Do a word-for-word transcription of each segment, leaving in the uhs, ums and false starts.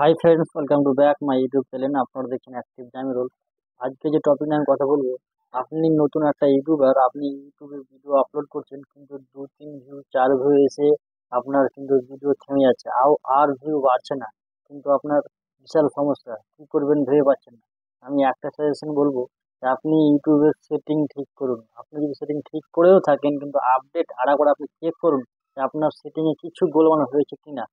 High friends, welcome to back my YouTube channel. আপনারা দেখছেন active Jamirul. আজকে যে টপিক নিয়ে আমি কথা বলবো, আপনি নতুন একটা ইউটিউবার, আপনি ইউটিউবে ভিডিও আপলোড করছেন, কিন্তু দু তিন ভিউ চার ভিউ এসে আপনার কিন্তু ভিডিও থেমে যাচ্ছে, আর ভিউ বাড়ছে না, কিন্তু আপনার বিশাল সমস্যা, কী করবেন ভেবে পাচ্ছেন না। আমি একটা সাজেশন বলবো, আপনি ইউটিউবের সেটিং ঠিক করুন। আপনি যদি সেটিং ঠিক করেও থাকেন, কিন্তু আপডেট আড়া করে আপনি চেক করুন আপনার সেটিংয়ে কিছু গোলমাল হয়েছে কি না।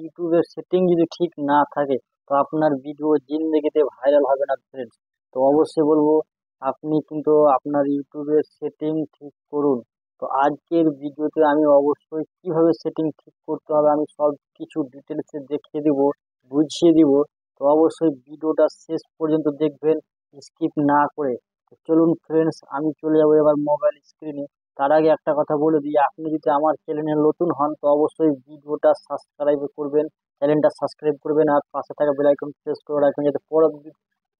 ইউটিউবের সেটিং যদি ঠিক না থাকে, তো আপনার ভিডিও জিন্দেগিতে ভাইরাল হবে না ফ্রেন্ডস। তো অবশ্যই বলবো, আপনি কিন্তু আপনার ইউটিউবের সেটিং ঠিক করুন। তো আজকের ভিডিওতে আমি অবশ্যই কিভাবে সেটিং ঠিক করতে হবে আমি সব কিছু ডিটেলসে দেখিয়ে দেব, বুঝিয়ে দিব। তো অবশ্যই ভিডিওটা শেষ পর্যন্ত দেখবেন, স্কিপ না করে। চলুন ফ্রেন্ডস, আমি চলে যাবো এবার মোবাইল স্ক্রিনে। তার আগে একটা কথা বলে দিই, আপনি যদি আমার চ্যানেলে নতুন হন, তো অবশ্যই ভিডিওটা সাবস্ক্রাইব করবেন, চ্যানেলটা সাবস্ক্রাইব করবেন, আর পাশে থাকা বেল আইকন প্রেস করে রাখবেন, যাতে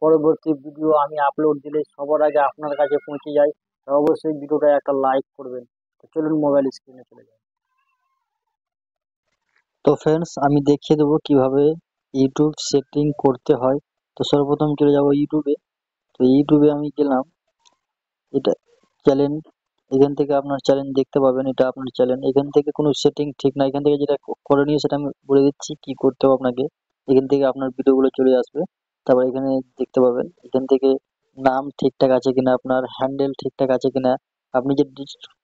পরবর্তী ভিডিও আমি আপলোড দিলে সবার আগে আপনার কাছে পৌঁছে যায়। তো অবশ্যই ভিডিওটা একটা লাইক করবেন। তো চলুন মোবাইল স্ক্রিনে চলে যান। তো ফ্রেন্ডস, আমি দেখিয়ে দেবো কিভাবে ইউটিউব সেটিং করতে হয়। তো সর্বপ্রথম চলে যাবো ইউটিউবে। তো ইউটিউবে আমি গেলাম, এটা চ্যানেল, এখান থেকে আপনার চ্যানেল দেখতে পাবেন, এটা আপনার চ্যানেল। এখান থেকে কোনো সেটিং ঠিক না, এখান থেকে যেটা করণীয় সেটা আমি বলে দিচ্ছি কি করতে হবে আপনাকে। এখান থেকে আপনার ভিডিওগুলো চলে আসবে, তারপর এখানে দেখতে পাবেন এখান থেকে নাম ঠিকঠাক আছে কিনা, আপনার হ্যান্ডেল ঠিকঠাক আছে কিনা, আপনি যে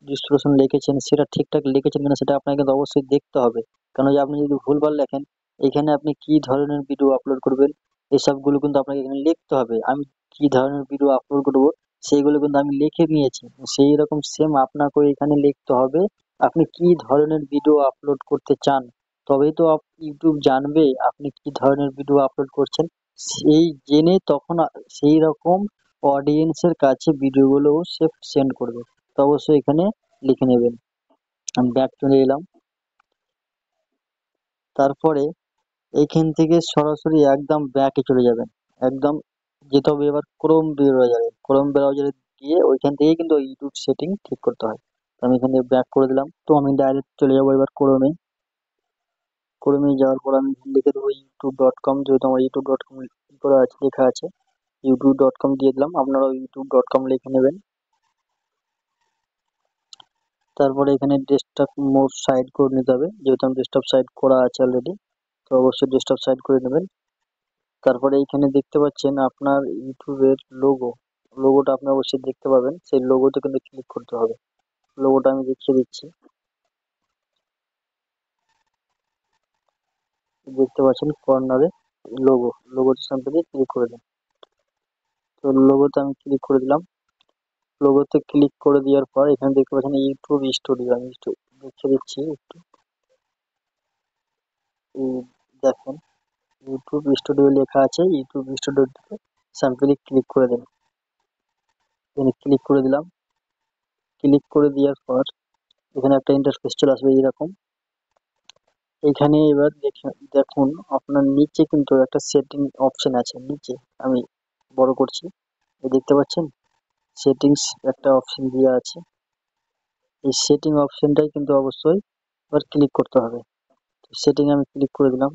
ডিসক্রিপশন লিখেছেন সেটা ঠিকঠাক লিখেছেন কিনা সেটা আপনাকে কিন্তু অবশ্যই দেখতে হবে। কারণ যে আপনি যদি ভুলভাল লেখেন, এখানে আপনি কি ধরনের ভিডিও আপলোড করবেন এসবগুলো কিন্তু আপনাকে এখানে লিখতে হবে। আমি কি ধরনের ভিডিও আপলোড করবো সেইগুলো কিন্তু আমি লিখে নিয়েছি, সেই রকম সেম আপনাকে এখানে লিখতে হবে। আপনি কি ধরনের ভিডিও আপলোড করতে চান, তবেই তো ইউটিউব জানবে আপনি কি ধরনের ভিডিও আপলোড করছেন। সেই জেনে তখন সেই রকম অডিয়েন্সের কাছে ভিডিওগুলোও সে সেন্ড করবে। তো অবশ্যই এখানে লিখে নেবেন। আমি ব্যাক চলে এলাম। তারপরে এইখান থেকে সরাসরি একদম ব্যাকে চলে যাবেন, একদম যেতে হবে এবার ক্রোম ব্রাউজারে। ক্রোম ব্রাউজারে গিয়ে ওইখান থেকে কিন্তু ইউটিউব সেটিং ঠিক করতে হয়। তো আমি এখানে ব্যাক করে দিলাম। তো আমি ডাইরেক্ট চলে যাবো এবার ক্রোমে। ক্রোমে যাওয়ার পর আমি লিখে দেবো ইউটিউব ডট কম, যেহেতু আমার ইউটিউব ডট কম করে আছে, লেখা আছে ইউটিউব ডট কম দিয়ে দিলাম। আপনারাও ইউটিউব ডট কম লিখে নেবেন। তারপরে এখানে ডেস্কটপ মোড সাইড করে নিতে হবে, যেহেতু আমার ডেস্কটপ সাইড করা আছে অলরেডি। তো অবশ্যই ডেস্কটপ সাইড করে নেবেন। তারপরে এইখানে দেখতে পাচ্ছেন আপনার ইউটিউবের লোগো, লোগোটা আপনি অবশ্যই দেখতে পাবেন, সেই লোগোতে কিন্তু ক্লিক করতে হবে। লোগোটা আমি দেখিয়ে দিচ্ছি, দেখতে পাচ্ছেন কর্নারে লোগো, লোগোটার সামনে দিয়ে ক্লিক করে দিন। তো লোগোতে আমি ক্লিক করে দিলাম। লোগোতে ক্লিক করে দেওয়ার পর এখানে দেখতে পাচ্ছেন ইউটিউব স্টুডিও, আমি দেখিয়ে দিচ্ছি একটু দেখেন ইউটিউব স্টুডিও লেখা আছে। ইউটিউব স্টুডিওতে স্যাম্পলি ক্লিক করে দিন। এখানে ক্লিক করে দিলাম। ক্লিক করে দেওয়ার পর এখানে একটা ইন্টারফেস চলে আসবে এইরকম। এখানে এবার দেখুন আপনার নিচে কিন্তু একটা সেটিং অপশন আছে, নিচে আমি বড় করছি, দেখতে পাচ্ছেন সেটিংস একটা অপশন দেওয়া আছে। এই সেটিং অপশনটাই কিন্তু অবশ্যই এবার ক্লিক করতে হবে। সেটিং আমি ক্লিক করে দিলাম।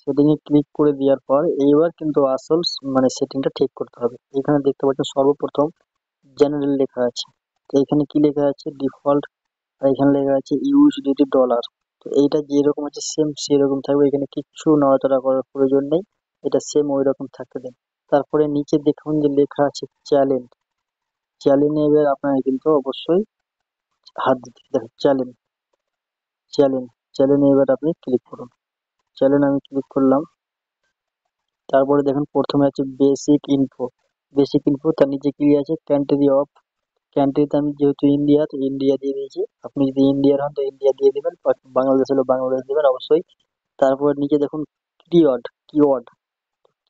সেটিংয়ে ক্লিক করে দেওয়ার পর এইবার কিন্তু আসল মানে সেটিংটা ঠিক করতে হবে। এখানে দেখতে পাচ্ছেন সর্বপ্রথম জেনারেল লেখা আছে। তো এখানে কি লেখা আছে ডিফল্ট, আর এখানে লেখা আছে ইউএসডি ডলার। তো এইটা যেরকম আছে সেম সেরকম থাকবে, এখানে কিচ্ছু নড়াচড়া করার প্রয়োজন নেই, এটা সেম ওই রকম থাকতে দিন। তারপরে নিচে দেখুন যে লেখা আছে চ্যালেঞ্জ, চ্যালেঞ্জে এবার আপনারা কিন্তু অবশ্যই হাত দিতে দেখুন চ্যালেঞ্জ চ্যালেঞ্জ চ্যালেঞ্জে এবার আপনি ক্লিক করুন। চ্যানেল আমি ক্লিক করলাম। তারপরে দেখুন প্রথমে আছে বেসিক ইনফো, বেসিক ইনফো, তার নিচে কি আছে কান্ট্রি অফ, কান্ট্রিতে আমি যেহেতু ইন্ডিয়া তো ইন্ডিয়া দিয়ে দিয়েছি, আপনি যদি ইন্ডিয়ার হন তো ইন্ডিয়া দিয়ে দেবেন, বাংলাদেশ হলো বাংলাদেশ দেবেন অবশ্যই। তারপর নিচে দেখুন কিওয়ার্ড, কিওয়ার্ড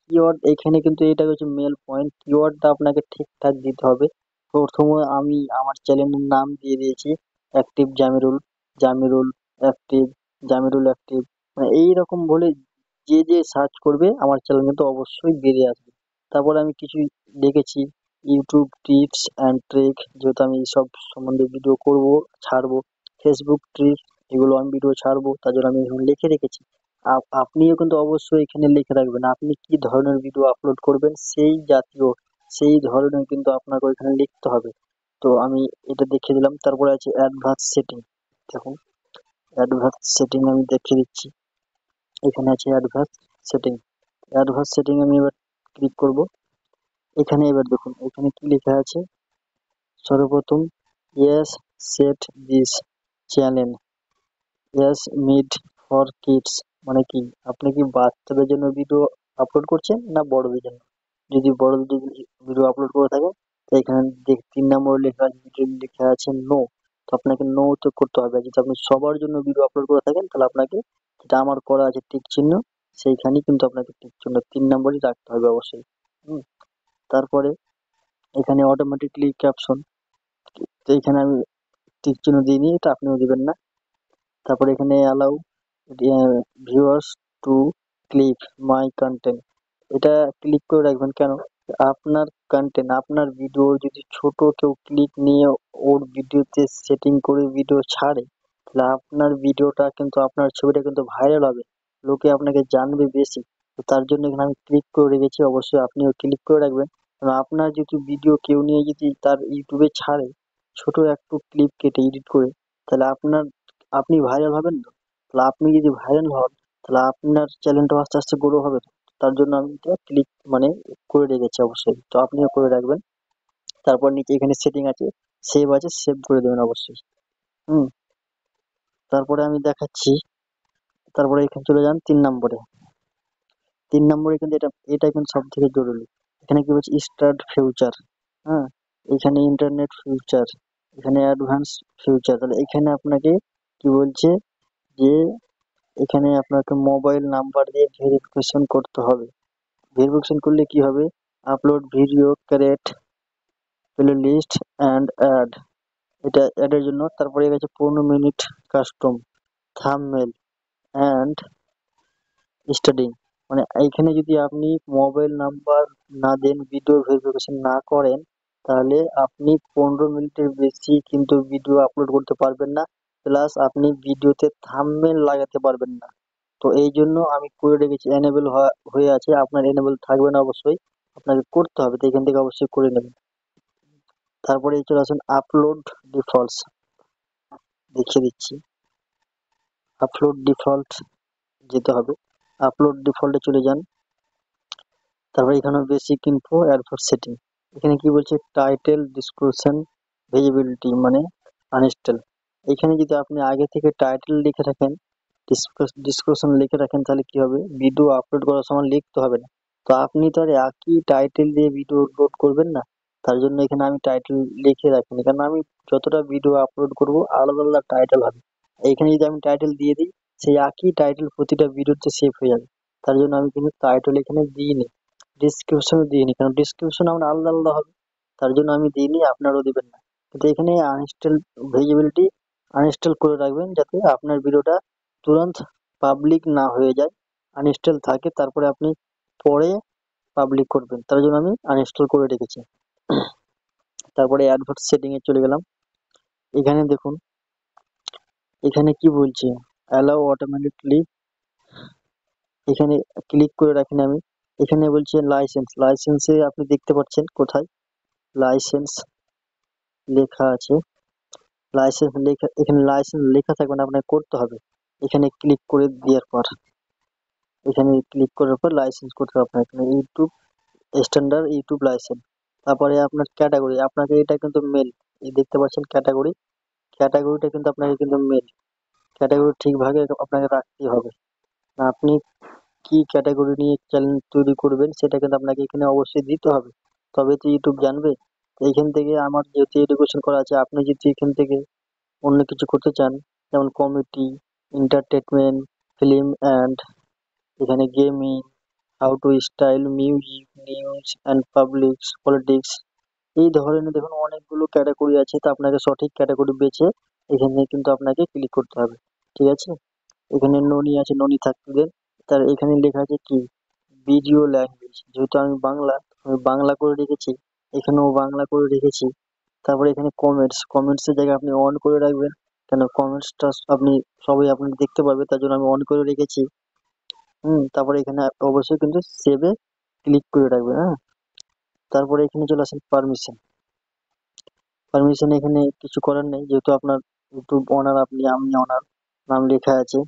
কিওয়ার্ড এখানে কিন্তু এটা হচ্ছে মেল পয়েন্ট। কিওয়ার্ডটা আপনাকে ঠিকঠাক দিতে হবে। প্রথমে আমি আমার চ্যানেলের নাম দিয়ে দিয়েছি active Jamirul, Jamirul active, Jamirul active, এই রকম বলে যে যে সার্চ করবে আমার চ্যানেল কিন্তু অবশ্যই বেরিয়ে আসবে। তারপরে আমি কিছু দেখেছি ইউটিউব টিপস অ্যান্ড ট্রিক, যেহেতু আমি সব সম্বন্ধে ভিডিও করব ছাড়বো, ফেসবুক ট্রিপস এগুলো আমি ভিডিও ছাড়বো, তার জন্য আমি এখানে লিখে রেখেছি। আপনিও কিন্তু অবশ্যই এখানে লিখে রাখবেন আপনি কি ধরনের ভিডিও আপলোড করবেন, সেই জাতীয় সেই ধরনের কিন্তু আপনাকে ওইখানে লিখতে হবে। তো আমি এটা দেখিয়ে দিলাম। তারপরে আছে অ্যাডভান্স সেটিং, দেখুন অ্যাডভান্স সেটিং আমি দেখিয়ে দিচ্ছি। এখানে আছে অ্যাডভান্স সেটিং, অ্যাডভান্স সেটিং আমি এবার ক্লিক করব। এখানে এবার দেখুন এখানে কি লেখা আছে, সর্বপ্রথম yes set this channel yes made for kids, মানে কি আপনি কি বাচ্চাদের জন্য ভিডিও আপলোড করছেন না বড়দের জন্য। যদি বড়দের ভিডিও আপলোড করে থাকেন তো এখানে দেখ তিন নম্বর লেখা লেখা আছে নো, তো আপনাকে নো তো করতে হবে। যদি আপনি সবার জন্য ভিডিও আপলোড করে থাকেন তাহলে আপনাকে যেটা আমার করা আছে টিক চিহ্ন সেইখানেই কিন্তু আপনাকে টিক চিহ্ন তিন নম্বরই রাখতে হবে অবশ্যই। হুম তারপরে এখানে অটোমেটিকলি ক্যাপশন, তো এখানে আমি টিক চিহ্ন দিইনি, এটা আপনিও দেবেন না। তারপরে এখানে allow viewers to click my content, এটা ক্লিক করে রাখবেন। কেন? আপনার কন্টেন্ট আপনার ভিডিও যদি ছোট কেউ ক্লিক নিয়ে ওর ভিডিওতে সেটিং করে ভিডিও ছাড়ে তাহলে আপনার ভিডিওটা কিন্তু আপনার ছবিটা কিন্তু ভাইরাল হবে, লোকে আপনাকে জানবে বেশি। তো তার জন্য এখানে আমি ক্লিক করে রেখেছি, অবশ্যই আপনিও ক্লিক করে রাখবেন। কারণ আপনার যদি ভিডিও কেউ নিয়ে যদি তার ইউটিউবে ছাড়ে ছোট একটু ক্লিপ কেটে এডিট করে তাহলে আপনার আপনি ভাইরাল হবেন না। তাহলে আপনি যদি ভাইরাল হন তাহলে আপনার চ্যানেলটা আস্তে আস্তে গ্রো হবে। তার জন্য আমি এটা ক্লিক মানে করে রেখেছি অবশ্যই, তো আপনিও করে রাখবেন। তারপর নিচে এখানে সেটিং আছে, সেভ আছে, সেভ করে দেবেন অবশ্যই। হুম তারপরে আমি দেখাচ্ছি, তারপরে এখানে চলে যান তিন নম্বরে। তিন নম্বরে কিন্তু এটা এটা কিন্তু সব থেকে জরুরি। এখানে কি বলছে স্টার্ট ফিউচার, হ্যাঁ এখানে ইন্টারনেট ফিউচার, এখানে অ্যাডভান্স ফিউচার। তাহলে এখানে আপনাকে কি বলছে যে এখানে আপনাকে মোবাইল নাম্বার দিয়ে ভেরিফিকেশন করতে হবে। ভেরিফিকেশন করলে কি হবে, upload video create play list and add, এটা অ্যাডের জন্য। তারপরে গেছে পনেরো minute custom thumbnail and studying, মানে এইখানে যদি আপনি মোবাইল নাম্বার না দেন ভিডিও ভেরিফিকেশন না করেন তাহলে আপনি পনেরো মিনিটের বেশি কিন্তু ভিডিও আপলোড করতে পারবেন না, প্লাস আপনি ভিডিওতে থাম্বনেল লাগাতে পারবেন না। তো এই জন্য আমি করে রেখেছি, এনেবল হয়ে আছে, আপনার এনেবল থাকবে না অবশ্যই, আপনাকে করতে হবে। তো এখান থেকে অবশ্যই করে নেবেন। তারপরে চলে আসুন আপলোড ডিফল্টস, দেখিয়ে দিচ্ছি। আপলোড ডিফল্ট যেতে হবে, আপলোড ডিফল্টে চলে যান। তারপরে এখানে বেসিক ইনফো অ্যাডভান্স সেটিং, এখানে কি বলছে টাইটেল ডিসক্রিপশন ভিজিবিলিটি মানে আনস্টল। এখানে যদি আপনি আগে থেকে টাইটেল লিখে রাখেন ডিসক্রিপশন লিখে রাখেন তাহলে কি হবে, ভিডিও আপলোড করার সময় লিখতে হবে না। তো আপনি তো আর একই টাইটেল দিয়ে ভিডিও আপলোড করবেন না, তার জন্য এখানে আমি টাইটেল লিখে রাখিনি, কারণ আমি যতটা ভিডিও আপলোড করব আলাদা আলাদা টাইটেল হবে। এইখানে যদি আমি টাইটেল দিয়ে দিই সেই একই টাইটেল প্রতিটা ভিডিওতে সেভ হয়ে যাবে, তার জন্য আমি কিন্তু টাইটেল এখানে দিইনি, ডিসক্রিপশনও দিইনি, কারণ ডিসক্রিপশন আমার আলাদা আলাদা হবে, তার জন্য আমি দিইনি, আপনারও দেবেন না। কিন্তু এখানে আনস্টল ভিজিবিলিটি আনস্টল করে রাখবেন যাতে আপনার ভিডিওটা তুরন্ত পাবলিক না হয়ে যায়, আনস্টল থাকে, তারপরে আপনি পরে পাবলিক করবেন, তার জন্য আমি আনস্টল করে রেখেছি। তারপরে অ্যাডভান্স সেটিংয়ে চলে গেলাম। এখানে দেখুন এখানে কি বলছে অ্যালাউ অটোমেটিকলি, এখানে ক্লিক করে রাখিনি আমি। এখানে বলছে লাইসেন্স, লাইসেন্সে আপনি দেখতে পাচ্ছেন কোথায় লাইসেন্স লেখা আছে, লাইসেন্স লেখা এখানে লাইসেন্স লেখা থাকবে না, আপনাকে করতে হবে। এখানে ক্লিক করে দেওয়ার পর এখানে ক্লিক করার পর লাইসেন্স করতে হবে আপনার, এখানে ইউটিউব স্ট্যান্ডার্ড ইউটিউব লাইসেন্স। তারপরে আপনার ক্যাটাগরি, আপনাকে এটা কিন্তু মেল, এই দেখতে পাচ্ছেন ক্যাটাগরি, ক্যাটাগরিটা কিন্তু আপনাকে কিন্তু মেল ক্যাটাগরি ঠিকভাবে আপনাকে রাখতে হবে। আপনি কি ক্যাটাগরি নিয়ে চ্যানেল তৈরি করবেন সেটা কিন্তু আপনাকে এখানে অবশ্যই দিতে হবে, তবে তো ইউটিউব জানবে। এইখান থেকে আমার যেহেতু এডুকেশন করা আছে, আপনি যদি এখান থেকে অন্য কিছু করতে চান যেমন কমেডি, এন্টারটেনমেন্ট, ফিল্ম অ্যান্ড এখানে gaming, how to style, music, news and পাবলিক্স, politics, এই ধরনের দেখুন অনেকগুলো ক্যাটাগরি আছে। তো আপনাকে সঠিক ক্যাটাগরি বেছে এখানে কিন্তু আপনাকে ক্লিক করতে হবে, ঠিক আছে। এখানে ননি আছে, ননি থাকতে তার এখানে লেখা আছে কি ভিডিও ল্যাঙ্গুয়েজ, যেহেতু আমি বাংলা আমি বাংলা করে রেখেছি, এখানেও বাংলা করে রেখেছি। তারপরে এখানে কমেন্টস, কমেন্টসের জায়গায় আপনি অন করে রাখবেন, কেন কমেন্টসটা আপনি সবাই আপনি দেখতে পারবে, তার জন্য আমি অন করে রেখেছি। হুম তারপরে এখানে অবশ্যই কিন্তু সেভে ক্লিক করে রাখবেন। হ্যাঁ, তারপরে এখানে চলে আসেন পারমিশন। পারমিশন এখানে কিছু করার নেই, যেহেতু আপনার ইউটিউব অনার, আপনি আমি অনার নাম লেখা আছে।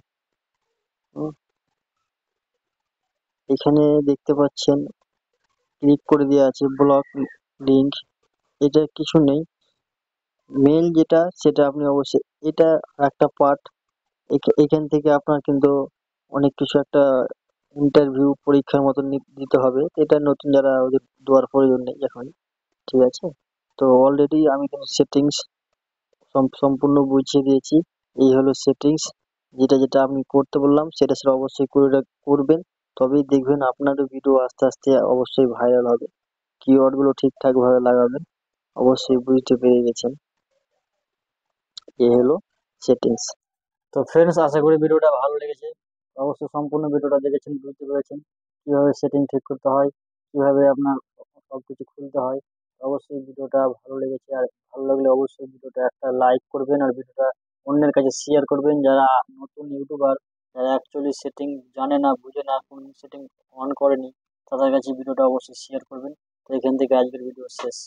এখানে দেখতে পাচ্ছেন ক্লিক করে দেওয়া আছে ব্লক লিঙ্ক, এটা কিছু নেই। মেল যেটা সেটা আপনি অবশ্যই, এটা একটা পার্ট, এখান থেকে আপনার কিন্তু অনেক কিছু একটা ইন্টারভিউ পরীক্ষার মতন দিতে হবে, এটা নতুন যারা ওদের দেওয়ার প্রয়োজন নেই এখন। ঠিক আছে, তো অলরেডি আমি কিন্তু সেটিংস সম্পূর্ণ বুঝিয়ে দিয়েছি। এই হলো সেটিংস, যেটা যেটা আমি করতে বললাম সেটা সেটা অবশ্যই করে করবেন, তবেই দেখবেন আপনারও ভিডিও আস্তে আস্তে অবশ্যই ভাইরাল হবে। কিওয়ার্ডগুলো ঠিকঠাকভাবে লাগাবেন, অবশ্যই বুঝতে পেরে গেছেন। এই হলো সেটিংস। তো ফ্রেন্ডস, আশা করি ভিডিওটা ভালো লেগেছে। অবশ্যই সম্পূর্ণ ভিডিওটা দেখেছেন, বুঝতে পেরেছেন কীভাবে সেটিং ঠিক করতে হয়, কীভাবে আপনার সব কিছু খুলতে হয়। অবশ্যই ভিডিওটা ভালো লেগেছে, আর ভালো লাগলে অবশ্যই ভিডিওটা একটা লাইক করবেন, আর ভিডিওটা অন্যের কাছে শেয়ার করবেন। যারা নতুন ইউটিউবার, যারা অ্যাকচুয়ালি সেটিং জানে না, বুঝে না, কোন সেটিং অন করেনি, তাদের কাছে ভিডিওটা অবশ্যই শেয়ার করবেন। তো এখান থেকে আজকের ভিডিও শেষ।